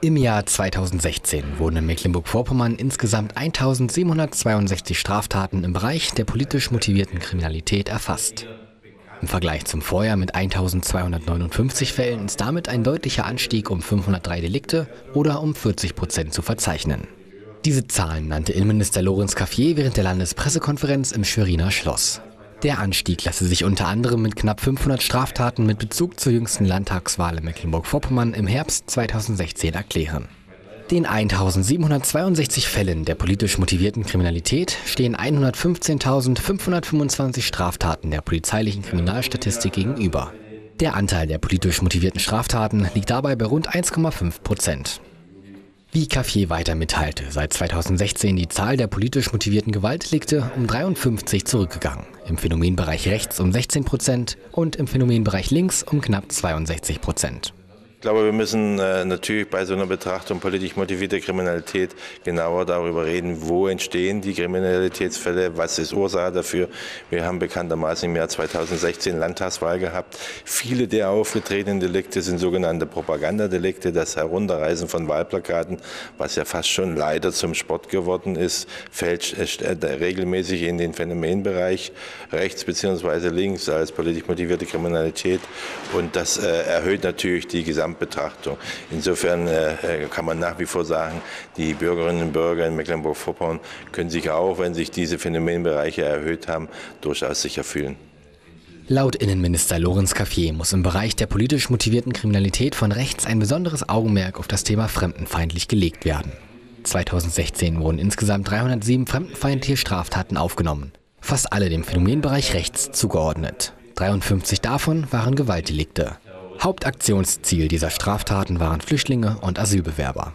Im Jahr 2016 wurden in Mecklenburg-Vorpommern insgesamt 1.762 Straftaten im Bereich der politisch motivierten Kriminalität erfasst. Im Vergleich zum Vorjahr mit 1.259 Fällen ist damit ein deutlicher Anstieg um 503 Delikte oder um 40% zu verzeichnen. Diese Zahlen nannte Innenminister Lorenz Caffier während der Landespressekonferenz im Schweriner Schloss. Der Anstieg lasse sich unter anderem mit knapp 500 Straftaten mit Bezug zur jüngsten Landtagswahl in Mecklenburg-Vorpommern im Herbst 2016 erklären. Den 1.762 Fällen der politisch motivierten Kriminalität stehen 115.525 Straftaten der polizeilichen Kriminalstatistik gegenüber. Der Anteil der politisch motivierten Straftaten liegt dabei bei rund 1,5%. Wie Caffier weiter mitteilte, sei 2016 die Zahl der politisch motivierten Gewaltdelikte um 53 zurückgegangen, im Phänomenbereich rechts um 16% und im Phänomenbereich links um knapp 62%. Ich glaube, wir müssen natürlich bei so einer Betrachtung politisch motivierter Kriminalität genauer darüber reden, wo entstehen die Kriminalitätsfälle, was ist Ursache dafür. Wir haben bekanntermaßen im Jahr 2016 Landtagswahl gehabt. Viele der aufgetretenen Delikte sind sogenannte Propagandadelikte, das Herunterreißen von Wahlplakaten, was ja fast schon leider zum Sport geworden ist, fällt regelmäßig in den Phänomenbereich rechts bzw. links als politisch motivierte Kriminalität, und das erhöht natürlich die Gesamtheit. Betrachtung. Insofern kann man nach wie vor sagen, die Bürgerinnen und Bürger in Mecklenburg-Vorpommern können sich auch, wenn sich diese Phänomenbereiche erhöht haben, durchaus sicher fühlen. Laut Innenminister Lorenz Caffier muss im Bereich der politisch motivierten Kriminalität von rechts ein besonderes Augenmerk auf das Thema fremdenfeindlich gelegt werden. 2016 wurden insgesamt 307 fremdenfeindliche Straftaten aufgenommen, fast alle dem Phänomenbereich rechts zugeordnet. 53 davon waren Gewaltdelikte. Hauptaktionsziel dieser Straftaten waren Flüchtlinge und Asylbewerber.